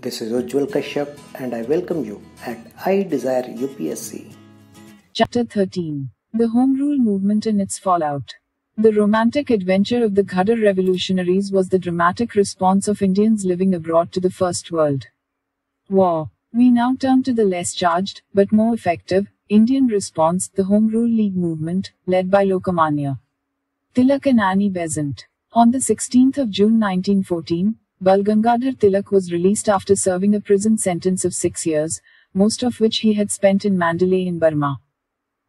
This is Ojuul Kashyap and I welcome you at I Desire UPSC. Chapter 13. The Home Rule Movement and its fallout. The romantic adventure of the Ghadar revolutionaries was the dramatic response of Indians living abroad to the First World War. We now turn to the less charged, but more effective, Indian response, the Home Rule League movement, led by Lokmanya Tilak and Annie Besant. On the 16th of June 1914, Bal Gangadhar Tilak was released after serving a prison sentence of 6 years, most of which he had spent in Mandalay in Burma.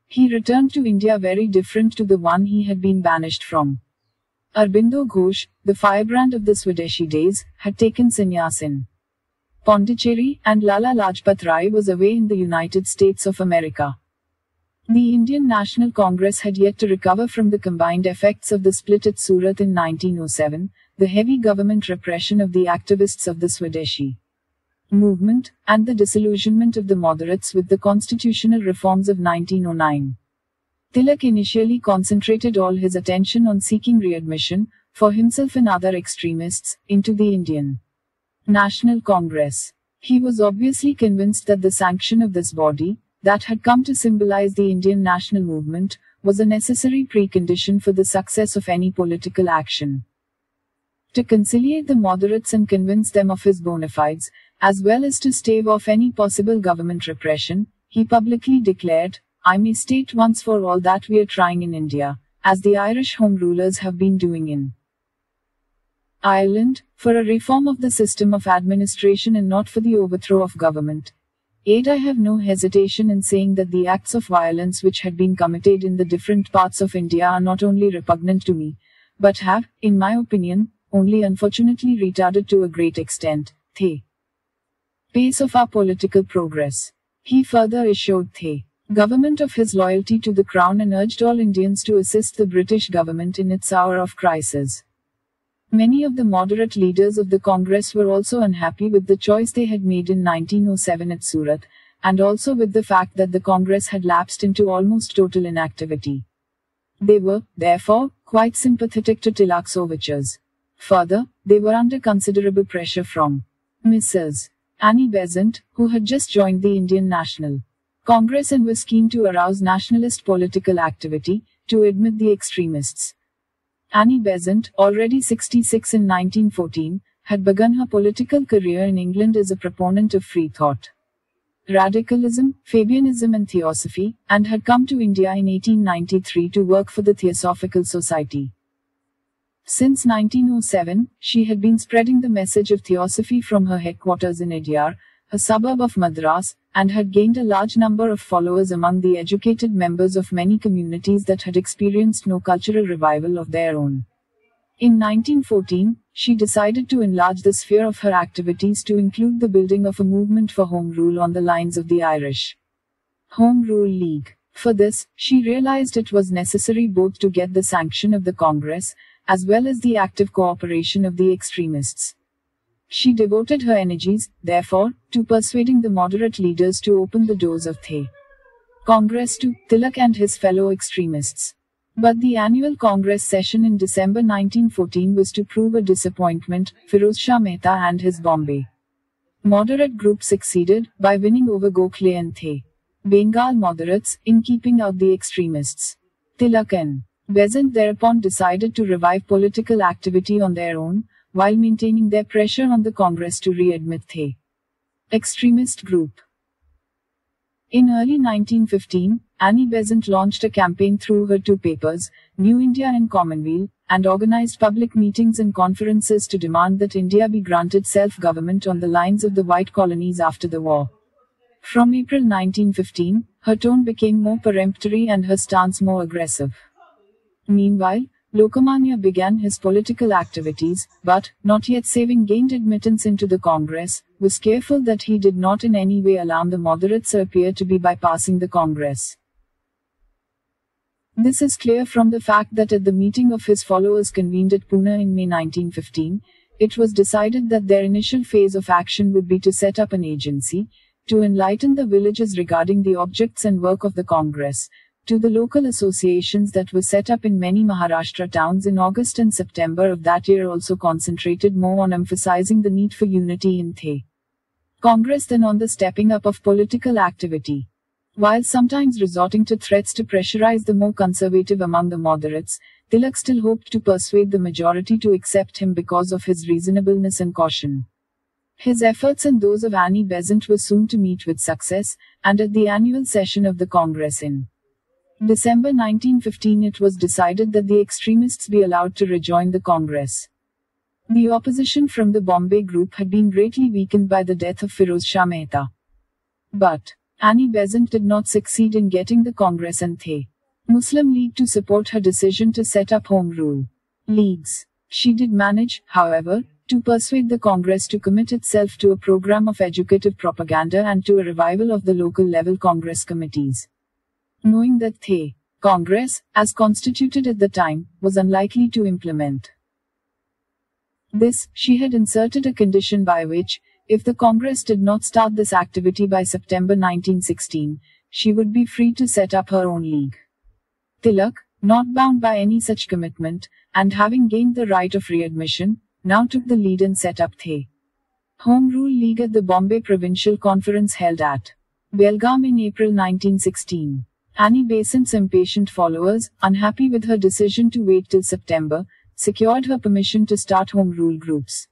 He returned to India very different to the one he had been banished from. Aurobindo Ghosh, the firebrand of the Swadeshi days, had taken sannyas in Pondicherry, and Lala Lajpat Rai was away in the United States of America. The Indian National Congress had yet to recover from the combined effects of the split at Surat in 1907, the heavy government repression of the activists of the Swadeshi movement, and the disillusionment of the moderates with the constitutional reforms of 1909. Tilak initially concentrated all his attention on seeking readmission, for himself and other extremists, into the Indian National Congress. He was obviously convinced that the sanction of this body, that had come to symbolize the Indian national movement, was a necessary precondition for the success of any political action. To conciliate the moderates and convince them of his bona fides, as well as to stave off any possible government repression, he publicly declared, "I may state once for all that we are trying in India, as the Irish Home Rulers have been doing in Ireland, for a reform of the system of administration and not for the overthrow of government. Yet I have no hesitation in saying that the acts of violence which had been committed in the different parts of India are not only repugnant to me, but have, in my opinion, only unfortunately retarded to a great extent the pace of our political progress." He further assured the government of his loyalty to the crown and urged all Indians to assist the British government in its hour of crisis. Many of the moderate leaders of the Congress were also unhappy with the choice they had made in 1907 at Surat, and also with the fact that the Congress had lapsed into almost total inactivity. They were, therefore, quite sympathetic to Tilak's overtures. Further, they were under considerable pressure from Mrs. Annie Besant, who had just joined the Indian National Congress and was keen to arouse nationalist political activity, to admit the extremists. Annie Besant, already 66 in 1914, had begun her political career in England as a proponent of free thought, radicalism, Fabianism and theosophy, and had come to India in 1893 to work for the Theosophical Society. Since 1907, she had been spreading the message of theosophy from her headquarters in Adyar, a suburb of Madras, and had gained a large number of followers among the educated members of many communities that had experienced no cultural revival of their own. In 1914, she decided to enlarge the sphere of her activities to include the building of a movement for Home Rule on the lines of the Irish Home Rule League. For this, she realized it was necessary both to get the sanction of the Congress, as well as the active cooperation of the extremists. She devoted her energies, therefore, to persuading the moderate leaders to open the doors of the Congress to Tilak and his fellow extremists. But the annual Congress session in December 1914 was to prove a disappointment. Firoz Shah Mehta and his Bombay moderate group succeeded, by winning over Gokhale and the Bengal moderates, in keeping out the extremists. Tilak and Besant thereupon decided to revive political activity on their own, while maintaining their pressure on the Congress to readmit the extremist group. In early 1915, Annie Besant launched a campaign through her two papers, New India and Commonweal, and organized public meetings and conferences to demand that India be granted self-government on the lines of the white colonies after the war. From April 1915, her tone became more peremptory and her stance more aggressive. Meanwhile, Lokmanya began his political activities, but, not yet having gained admittance into the Congress, was careful that he did not in any way alarm the moderates or appear to be bypassing the Congress. This is clear from the fact that at the meeting of his followers convened at Pune in May 1915, it was decided that their initial phase of action would be to set up an agency, to enlighten the villages regarding the objects and work of the Congress, to the local associations that were set up in many Maharashtra towns in August and September of that year also concentrated more on emphasizing the need for unity in the Congress then on the stepping up of political activity. While sometimes resorting to threats to pressurize the more conservative among the moderates, Tilak still hoped to persuade the majority to accept him because of his reasonableness and caution. His efforts and those of Annie Besant were soon to meet with success, and at the annual session of the Congress in December 1915 it was decided that the extremists be allowed to rejoin the Congress. The opposition from the Bombay group had been greatly weakened by the death of Firoz Shah Mehta. But Annie Besant did not succeed in getting the Congress and the Muslim League to support her decision to set up Home Rule Leagues. She did manage, however, to persuade the Congress to commit itself to a program of educative propaganda and to a revival of the local level Congress committees. Knowing that the Congress, as constituted at the time, was unlikely to implement this, she had inserted a condition by which, if the Congress did not start this activity by September 1916, she would be free to set up her own league. Tilak, not bound by any such commitment, and having gained the right of readmission, now took the lead and set up the Home Rule League at the Bombay Provincial Conference held at Belgaum in April 1916. Annie Besant's impatient followers, unhappy with her decision to wait till September, secured her permission to start Home Rule groups.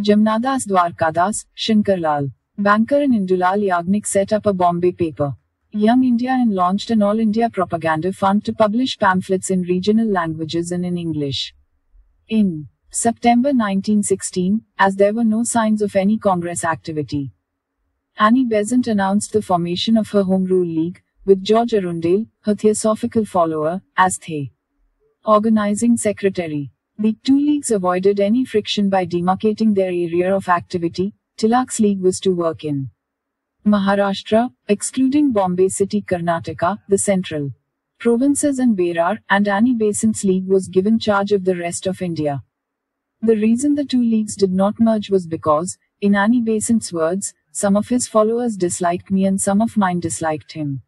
Jamnadas Dwarkadas, Shankar Lal Banker and Indulal Yagnik set up a Bombay paper, Young India, and launched an All India propaganda fund to publish pamphlets in regional languages and in English. In September 1916, as there were no signs of any Congress activity, Annie Besant announced the formation of her Home Rule League, with George Arundale, her theosophical follower, as the organizing secretary. The two leagues avoided any friction by demarcating their area of activity. Tilak's league was to work in Maharashtra, excluding Bombay city, Karnataka, the central provinces and Berar, and Annie Besant's league was given charge of the rest of India. The reason the two leagues did not merge was because, in Annie Besant's words, some of his followers disliked me and some of mine disliked him.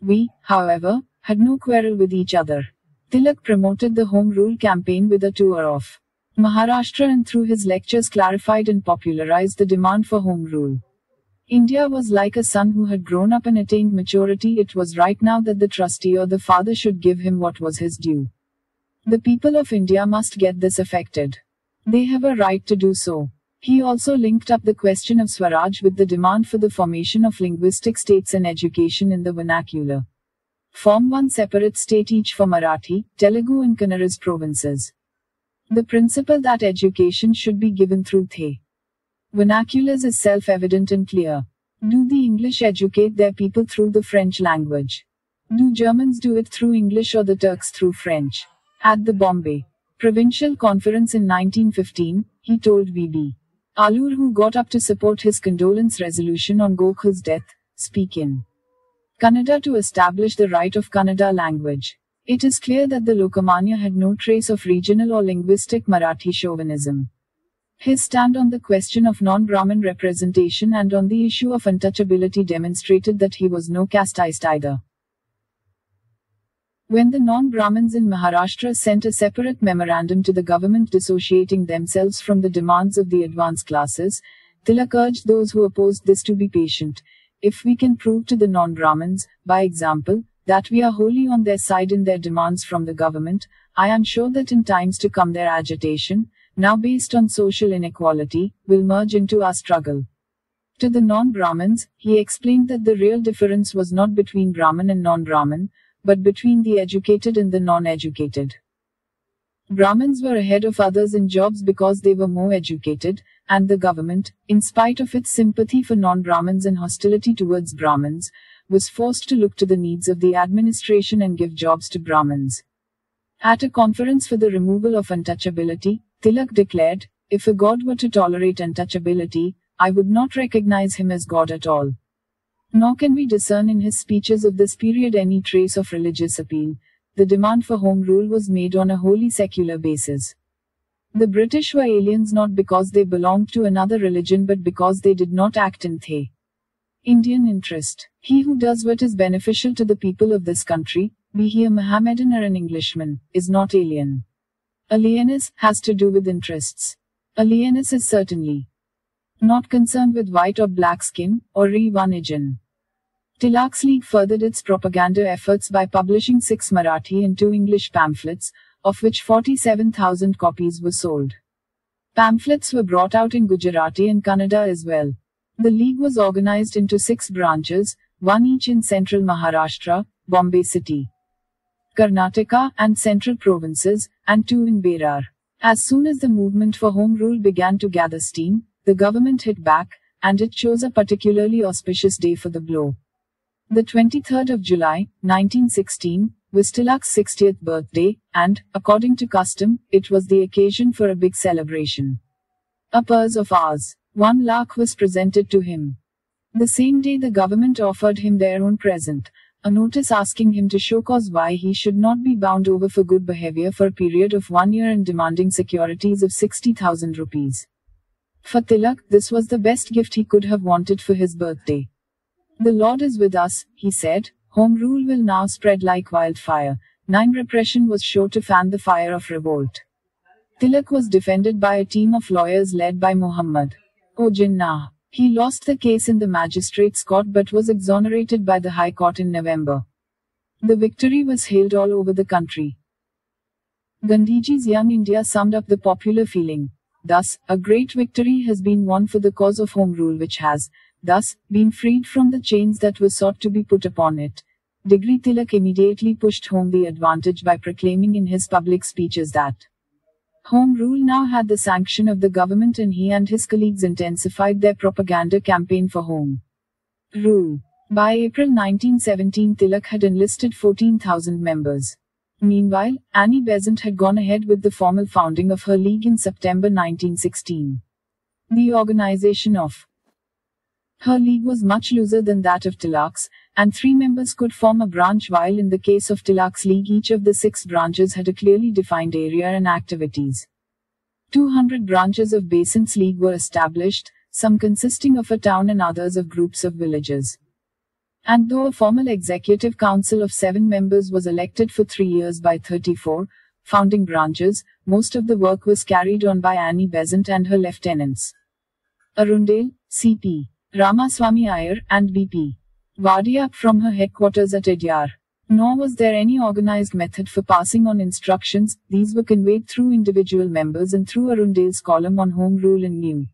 We, however, had no quarrel with each other. Tilak promoted the Home Rule campaign with a tour of Maharashtra and through his lectures clarified and popularized the demand for Home Rule. India was like a son who had grown up and attained maturity. It was right now that the trustee or the father should give him what was his due. The people of India must get this affected. They have a right to do so. He also linked up the question of Swaraj with the demand for the formation of linguistic states and education in the vernacular. Form one separate state each for Marathi, Telugu and Kannada's provinces. The principle that education should be given through the vernaculars is self-evident and clear. Do the English educate their people through the French language? Do Germans do it through English or the Turks through French? At the Bombay Provincial Conference in 1915, he told V.D. Alur, who got up to support his condolence resolution on Gokhale's death, speak in Kannada to establish the right of Kannada language. It is clear that the Lokmanya had no trace of regional or linguistic Marathi chauvinism. His stand on the question of non-Brahmin representation and on the issue of untouchability demonstrated that he was no casteist either. When the non-Brahmins in Maharashtra sent a separate memorandum to the government dissociating themselves from the demands of the advanced classes, Tilak urged those who opposed this to be patient. If we can prove to the non-Brahmins, by example, that we are wholly on their side in their demands from the government, I am sure that in times to come their agitation, now based on social inequality, will merge into our struggle. To the non-Brahmins, he explained that the real difference was not between Brahmin and non-Brahmin, but between the educated and the non-educated. Brahmins were ahead of others in jobs because they were more educated, and the government, in spite of its sympathy for non-Brahmins and hostility towards Brahmins, was forced to look to the needs of the administration and give jobs to Brahmins. At a conference for the removal of untouchability, Tilak declared, "If a God were to tolerate untouchability, I would not recognize him as God at all." Nor can we discern in his speeches of this period any trace of religious appeal. The demand for Home Rule was made on a wholly secular basis. The British were aliens not because they belonged to another religion but because they did not act in the Indian interest. He who does what is beneficial to the people of this country, be he a Mohammedan or an Englishman, is not alien. Alienness has to do with interests. Alienness is certainly not concerned with white or black skin, or re-vanijan. Tilak's League furthered its propaganda efforts by publishing 6 Marathi and 2 English pamphlets, of which 47,000 copies were sold. Pamphlets were brought out in Gujarati and Kannada as well. The League was organized into 6 branches, one each in central Maharashtra, Bombay city, Karnataka, and central provinces, and 2 in Berar. As soon as the movement for home rule began to gather steam, the government hit back, and it chose a particularly auspicious day for the blow. The 23rd of July, 1916, was Tilak's 60th birthday, and, according to custom, it was the occasion for a big celebration. A purse of ₹1 lakh was presented to him. The same day the government offered him their own present, a notice asking him to show cause why he should not be bound over for good behavior for a period of 1 year and demanding securities of 60,000 rupees. For Tilak, this was the best gift he could have wanted for his birthday. "The Lord is with us," he said. Home rule will now spread like wildfire. 9 Repression was sure to fan the fire of revolt. Tilak was defended by a team of lawyers led by Muhammad Ojinnah. He lost the case in the magistrate's court but was exonerated by the High Court in November. The victory was hailed all over the country. Gandhiji's Young India summed up the popular feeling. Thus, a great victory has been won for the cause of home rule, which has thus been freed from the chains that were sought to be put upon it. Tilak immediately pushed home the advantage by proclaiming in his public speeches that home rule now had the sanction of the government, and he and his colleagues intensified their propaganda campaign for home rule. By April 1917, Tilak had enlisted 14,000 members. Meanwhile, Annie Besant had gone ahead with the formal founding of her league in September 1916. The organization of her league was much looser than that of Tilak's, and 3 members could form a branch, while in the case of Tilak's league each of the 6 branches had a clearly defined area and activities. 200 branches of Besant's league were established, some consisting of a town and others of groups of villages. And though a formal executive council of 7 members was elected for 3 years by 34 founding branches, most of the work was carried on by Annie Besant and her lieutenants, Arundale, C.P. Ramaswami Ayer, and B.P. Vadia, from her headquarters at Adyar. Nor was there any organized method for passing on instructions. These were conveyed through individual members and through Arundale's column on Home Rule in New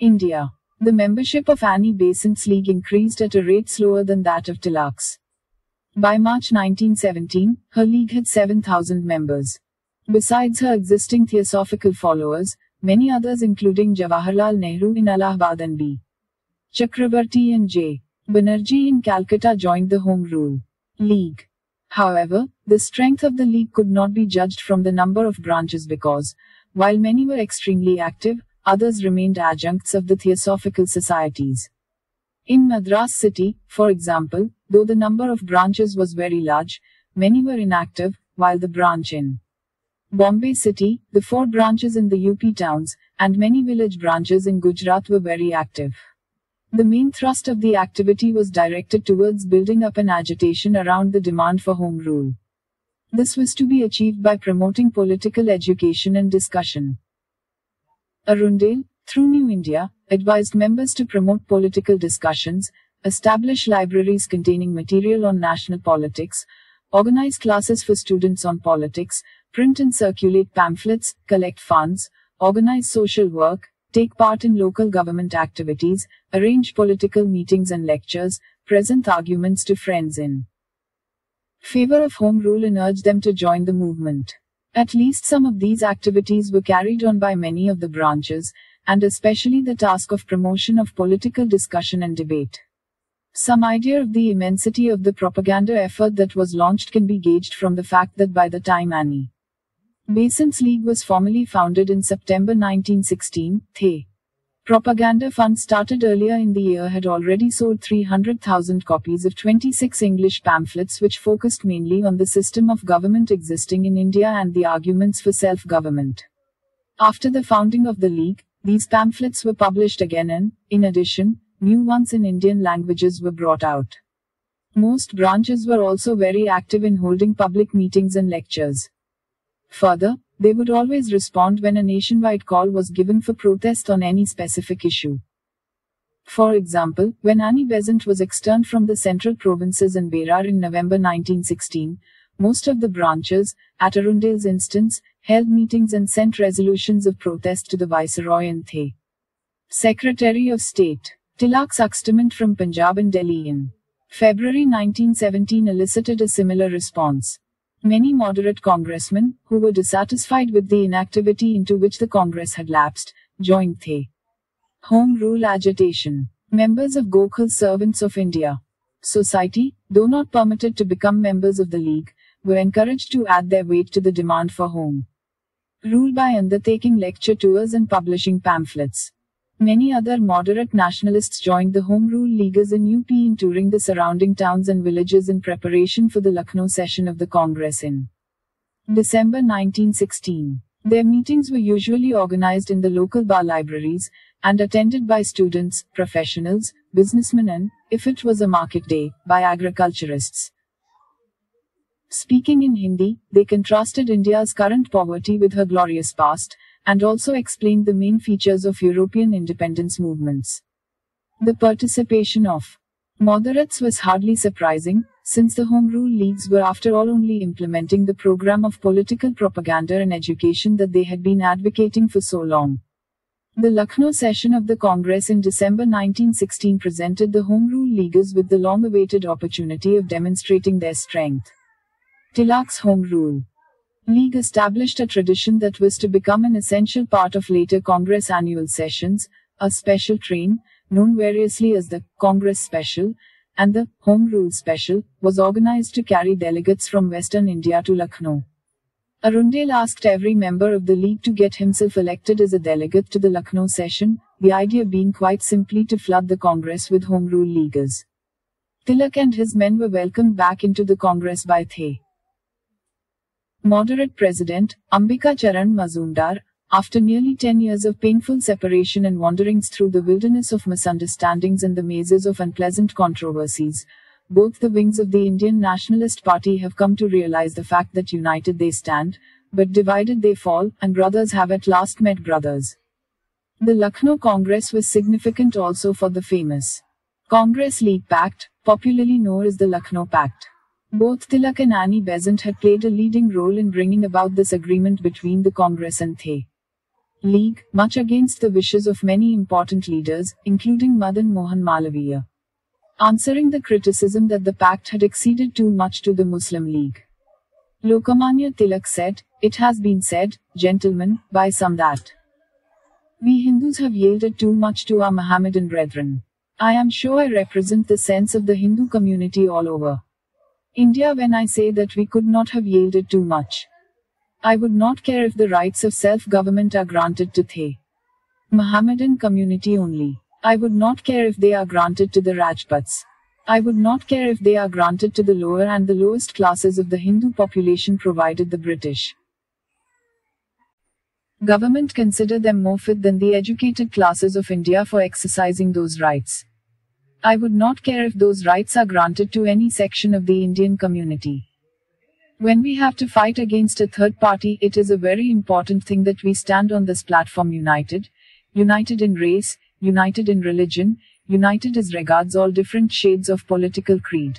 India. The membership of Annie Besant's League increased at a rate slower than that of Tilak's. By March 1917, her league had 7,000 members. Besides her existing theosophical followers, many others including Jawaharlal Nehru in Allahabad and B. Chakrabarti and J. Banerjee in Calcutta joined the Home Rule League. However, the strength of the league could not be judged from the number of branches because, while many were extremely active, others remained adjuncts of the theosophical societies. In Madras city, for example, though the number of branches was very large, many were inactive, while the branch in Bombay city, the 4 branches in the UP towns, and many village branches in Gujarat were very active. The main thrust of the activity was directed towards building up an agitation around the demand for home rule. This was to be achieved by promoting political education and discussion. Arundale, through New India, advised members to promote political discussions, establish libraries containing material on national politics, organize classes for students on politics, print and circulate pamphlets, collect funds, organize social work, take part in local government activities, arrange political meetings and lectures, present arguments to friends in favor of home rule and urge them to join the movement. At least some of these activities were carried on by many of the branches, and especially the task of promotion of political discussion and debate. Some idea of the immensity of the propaganda effort that was launched can be gauged from the fact that by the time Annie Besant's League was formally founded in September 1916, the propaganda fund started earlier in the year had already sold 300,000 copies of 26 English pamphlets which focused mainly on the system of government existing in India and the arguments for self-government. After the founding of the League, these pamphlets were published again and, in addition, new ones in Indian languages were brought out. Most branches were also very active in holding public meetings and lectures. Further, They would always respond when a nationwide call was given for protest on any specific issue. For example, when Annie Besant was externed from the central provinces in Berar in November 1916, most of the branches, at Arundale's instance, held meetings and sent resolutions of protest to the Viceroy and the Secretary of State. Tilak's excitement from Punjab and Delhi in February 1917 elicited a similar response. Many moderate congressmen, who were dissatisfied with the inactivity into which the Congress had lapsed, joined the Home Rule agitation. Members of Gokhale's Servants of India Society, though not permitted to become members of the League, were encouraged to add their weight to the demand for home rule by undertaking lecture tours and publishing pamphlets. Many other moderate nationalists joined the Home Rule Leaguers in UP in touring the surrounding towns and villages in preparation for the Lucknow session of the Congress in December 1916. Their meetings were usually organized in the local bar libraries and attended by students, professionals, businessmen and, if it was a market day, by agriculturists. Speaking in Hindi, they contrasted India's current poverty with her glorious past, and also explained the main features of European independence movements. The participation of moderates was hardly surprising, since the Home Rule Leagues were after all only implementing the program of political propaganda and education that they had been advocating for so long. The Lucknow session of the Congress in December 1916 presented the Home Rule Leaguers with the long-awaited opportunity of demonstrating their strength. Tilak's Home Rule League established a tradition that was to become an essential part of later Congress annual sessions, a special train, known variously as the Congress Special and the Home Rule Special, was organized to carry delegates from Western India to Lucknow. Arundale asked every member of the League to get himself elected as a delegate to the Lucknow session, the idea being quite simply to flood the Congress with Home Rule Leaguers. Tilak and his men were welcomed back into the Congress by the Moderate President, Ambika Charan Mazumdar, after nearly 10 years of painful separation and wanderings through the wilderness of misunderstandings and the mazes of unpleasant controversies, both the wings of the Indian Nationalist Party have come to realize the fact that united they stand, but divided they fall, and brothers have at last met brothers. The Lucknow Congress was significant also for the famous Congress League Pact, popularly known as the Lucknow Pact. Both Tilak and Annie Besant had played a leading role in bringing about this agreement between the Congress and the League, much against the wishes of many important leaders, including Madan Mohan Malaviya. Answering the criticism that the pact had acceded too much to the Muslim League, Lokmanya Tilak said, "It has been said, gentlemen, by some that we Hindus have yielded too much to our Mohammedan brethren. I am sure I represent the sense of the Hindu community all over India when I say that we could not have yielded too much. I would not care if the rights of self-government are granted to the Mohammedan community only. I would not care if they are granted to the Rajputs. I would not care if they are granted to the lower and the lowest classes of the Hindu population, provided the British government consider them more fit than the educated classes of India for exercising those rights. I would not care if those rights are granted to any section of the Indian community. When we have to fight against a third party, it is a very important thing that we stand on this platform united, united in race, united in religion, united as regards all different shades of political creed."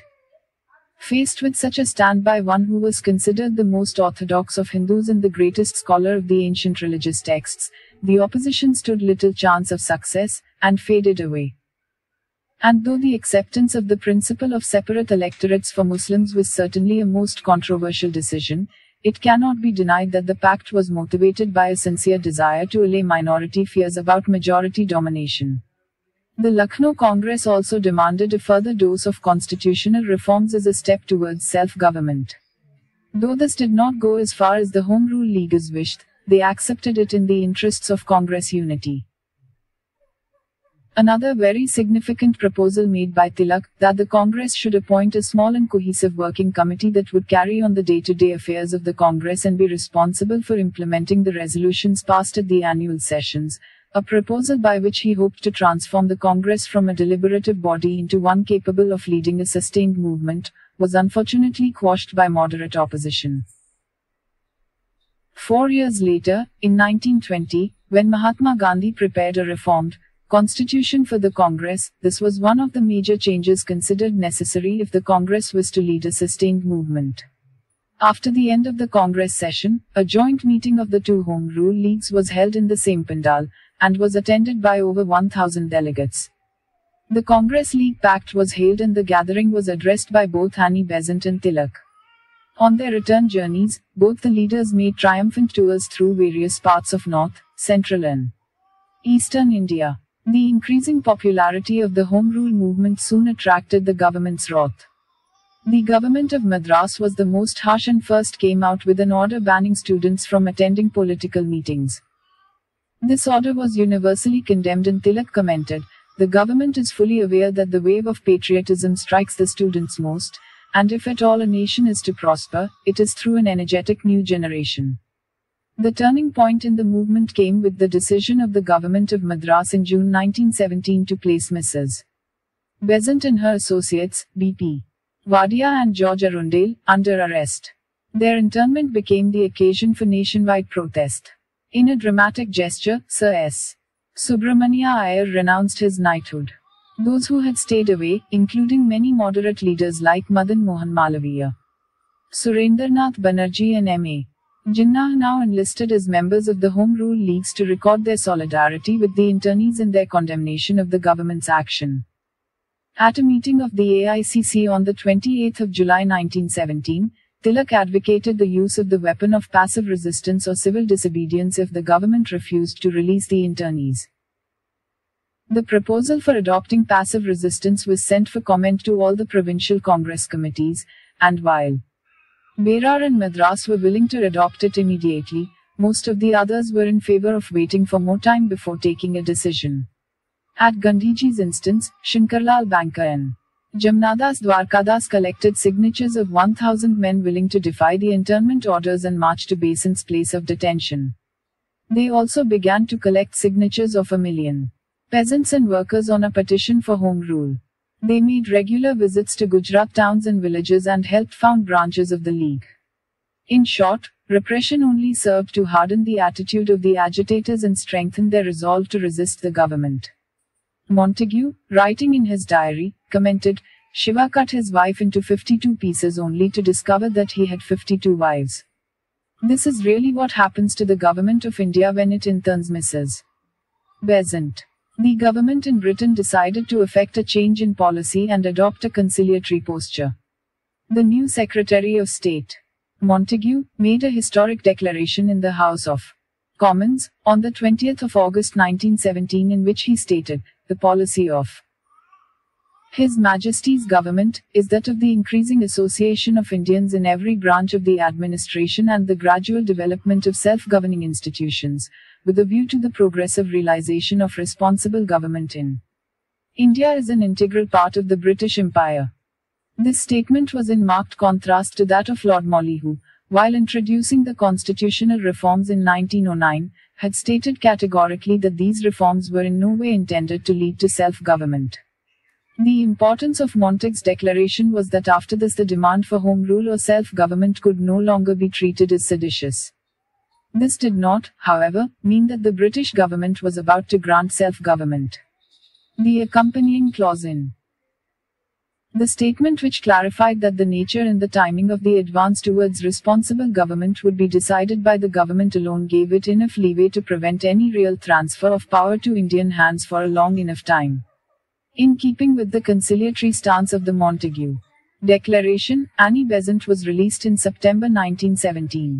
Faced with such a stand by one who was considered the most orthodox of Hindus and the greatest scholar of the ancient religious texts, the opposition stood little chance of success, and faded away. And though the acceptance of the principle of separate electorates for Muslims was certainly a most controversial decision, it cannot be denied that the pact was motivated by a sincere desire to allay minority fears about majority domination. The Lucknow Congress also demanded a further dose of constitutional reforms as a step towards self-government. Though this did not go as far as the Home Rule Leaguers wished, they accepted it in the interests of Congress unity. Another very significant proposal made by Tilak, that the Congress should appoint a small and cohesive working committee that would carry on the day-to-day affairs of the Congress and be responsible for implementing the resolutions passed at the annual sessions, a proposal by which he hoped to transform the Congress from a deliberative body into one capable of leading a sustained movement, was unfortunately quashed by moderate opposition. 4 years later, in 1920, when Mahatma Gandhi prepared a reformed constitution for the Congress, this was one of the major changes considered necessary if the Congress was to lead a sustained movement. After the end of the Congress session, a joint meeting of the two Home Rule Leagues was held in the same pandal, and was attended by over 1,000 delegates. The Congress League Pact was hailed and the gathering was addressed by both Annie Besant and Tilak. On their return journeys, both the leaders made triumphant tours through various parts of North, Central and Eastern India. The increasing popularity of the Home Rule movement soon attracted the government's wrath. The government of Madras was the most harsh and first came out with an order banning students from attending political meetings. This order was universally condemned and Tilak commented, "The government is fully aware that the wave of patriotism strikes the students most, and if at all a nation is to prosper, it is through an energetic new generation." The turning point in the movement came with the decision of the government of Madras in June 1917 to place Mrs. Besant and her associates, B.P. Vadia and George Arundale, under arrest. Their internment became the occasion for nationwide protest. In a dramatic gesture, Sir S. Subramania Ayer renounced his knighthood. Those who had stayed away, including many moderate leaders like Madan Mohan Malaviya, Surendranath Banerjee and M.A. Jinnah, now enlisted as members of the Home Rule Leagues to record their solidarity with the internees in their condemnation of the government's action. At a meeting of the AICC on the 28th of July 1917, Tilak advocated the use of the weapon of passive resistance or civil disobedience if the government refused to release the internees. The proposal for adopting passive resistance was sent for comment to all the provincial Congress committees, and while Berar and Madras were willing to adopt it immediately, most of the others were in favor of waiting for more time before taking a decision. At Gandhiji's instance, Shankar Lal Banker and Jamnadas Dwarkadas collected signatures of 1,000 men willing to defy the internment orders and march to Besant's place of detention. They also began to collect signatures of 1 million peasants and workers on a petition for home rule. They made regular visits to Gujarat towns and villages and helped found branches of the League. In short, repression only served to harden the attitude of the agitators and strengthen their resolve to resist the government. Montagu, writing in his diary, commented, "Shiva cut his wife into 52 pieces only to discover that he had 52 wives. This is really what happens to the government of India when it interns Mrs. Besant." The government in Britain decided to effect a change in policy and adopt a conciliatory posture. The new Secretary of State, Montagu, made a historic declaration in the House of Commons on the 20th of August 1917 in which he stated, "The policy of His Majesty's government is that of the increasing association of Indians in every branch of the administration and the gradual development of self-governing institutions, with a view to the progressive realization of responsible government in India is an integral part of the British Empire." This statement was in marked contrast to that of Lord Morley who, while introducing the constitutional reforms in 1909, had stated categorically that these reforms were in no way intended to lead to self-government. The importance of Montagu's declaration was that after this the demand for home rule or self-government could no longer be treated as seditious. This did not, however, mean that the British government was about to grant self-government. The accompanying clause in the statement, which clarified that the nature and the timing of the advance towards responsible government would be decided by the government alone, gave it enough leeway to prevent any real transfer of power to Indian hands for a long enough time. In keeping with the conciliatory stance of the Montagu Declaration, Annie Besant was released in September 1917.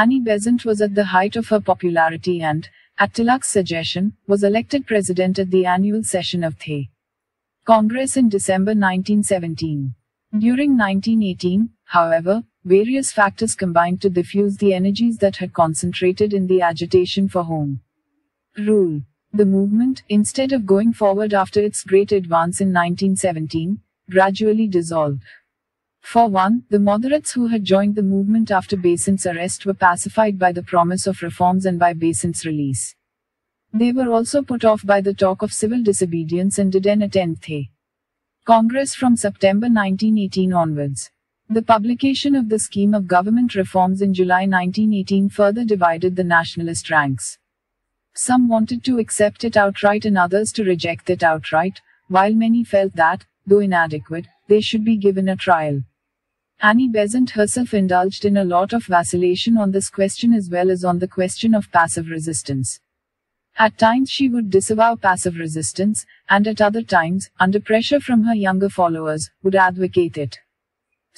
Annie Besant was at the height of her popularity and, at Tilak's suggestion, was elected president at the annual session of the Congress in December 1917. During 1918, however, various factors combined to diffuse the energies that had concentrated in the agitation for home rule. The movement, instead of going forward after its great advance in 1917, gradually dissolved. For one, the moderates who had joined the movement after Besant's arrest were pacified by the promise of reforms and by Besant's release. They were also put off by the talk of civil disobedience and did not attend the Congress from September 1918 onwards. The publication of the scheme of government reforms in July 1918 further divided the nationalist ranks. Some wanted to accept it outright and others to reject it outright, while many felt that, though inadequate, they should be given a trial. Annie Besant herself indulged in a lot of vacillation on this question as well as on the question of passive resistance. At times she would disavow passive resistance, and at other times, under pressure from her younger followers, would advocate it.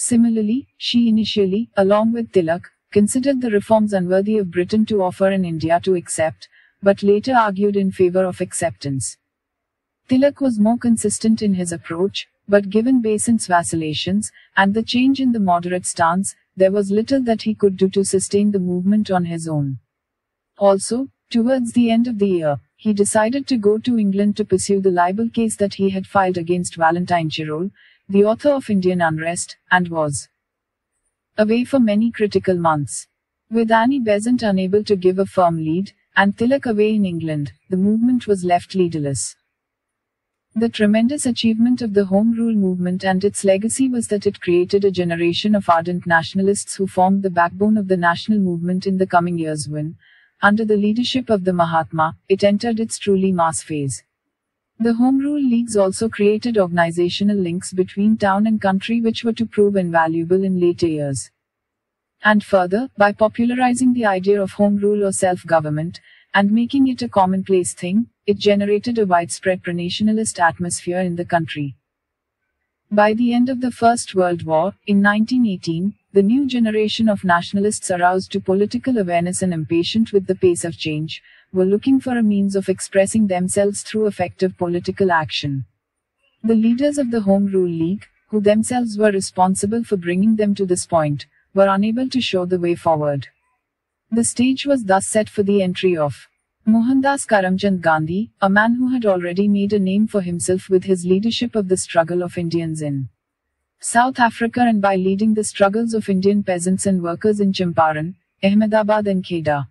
Similarly, she initially, along with Tilak, considered the reforms unworthy of Britain to offer and India to accept, but later argued in favor of acceptance. Tilak was more consistent in his approach, but given Besant's vacillations, and the change in the moderate stance, there was little that he could do to sustain the movement on his own. Also, towards the end of the year, he decided to go to England to pursue the libel case that he had filed against Valentine Chirol, the author of Indian Unrest, and was away for many critical months. With Annie Besant unable to give a firm lead, and Tilak away in England, the movement was left leaderless. The tremendous achievement of the Home Rule movement and its legacy was that it created a generation of ardent nationalists who formed the backbone of the national movement in the coming years when, under the leadership of the Mahatma, it entered its truly mass phase. The Home Rule Leagues also created organizational links between town and country which were to prove invaluable in later years. And further, by popularizing the idea of home rule or self-government, and making it a commonplace thing, it generated a widespread pro-nationalist atmosphere in the country. By the end of the First World War, in 1918, the new generation of nationalists aroused to political awareness and impatient with the pace of change, were looking for a means of expressing themselves through effective political action. The leaders of the Home Rule League, who themselves were responsible for bringing them to this point, were unable to show the way forward. The stage was thus set for the entry of Mohandas Karamchand Gandhi, a man who had already made a name for himself with his leadership of the struggle of Indians in South Africa and by leading the struggles of Indian peasants and workers in Champaran, Ahmedabad and Kheda.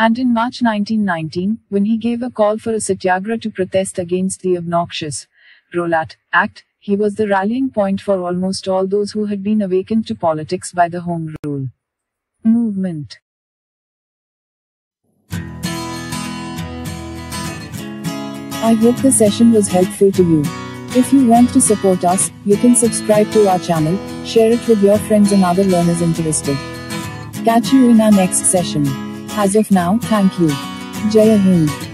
And in March 1919, when he gave a call for a satyagraha to protest against the obnoxious Rowlatt Act, he was the rallying point for almost all those who had been awakened to politics by the Home Rule movement. I hope the session was helpful to you. If you want to support us, you can subscribe to our channel, share it with your friends and other learners interested. Catch you in our next session. As of now, thank you. Jai Hind.